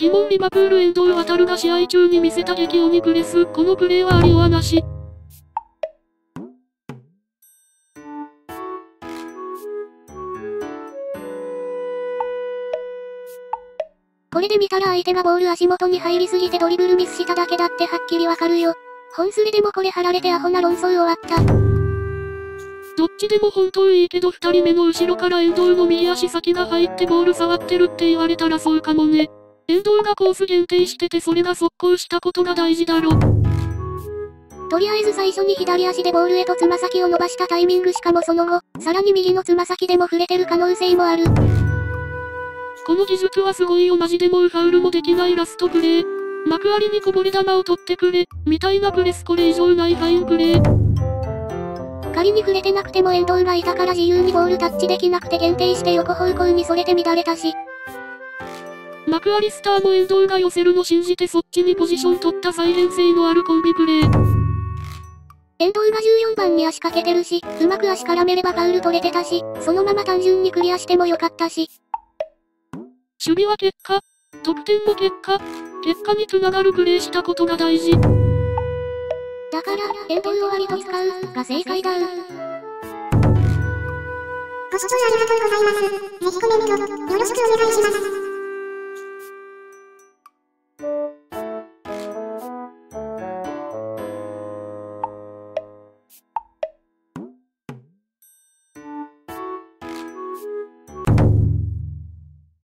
鬼門リバプール遠藤航が試合中に見せた激鬼プレス、このプレーはありはなし。これで見たら相手がボール足元に入りすぎてドリブルミスしただけだってはっきりわかるよ。本スレでもこれ貼られてアホな論争終わった。どっちでも本当いいけど2人目の後ろから遠藤の右足先が入ってボール触ってるって言われたらそうかもね。遠藤がコース限定しててそれが速攻したことが大事だろ。とりあえず最初に左足でボールへとつま先を伸ばしたタイミングしかもその後、さらに右のつま先でも触れてる可能性もある。この技術はすごいよマジで。もうファウルもできないラストプレー。幕張にこぼれ球を取ってくれ、みたいなプレスこれ以上ないファインプレー。仮に触れてなくても遠藤がいたから自由にボールタッチできなくて限定して横方向にそれて乱れたし。幕張スターも遠藤が寄せるの信じてそっちにポジション取った再現性のあるコンビプレー。遠藤が14番に足かけてるし、うまく足絡めればファウル取れてたし、そのまま単純にクリアしてもよかったし。守備は結果、得点も結果につながるプレーしたことが大事だから、遠藤を割と使うが正解だ。ご視聴ありがとうございます。ぜひコメントよろしくお願いします。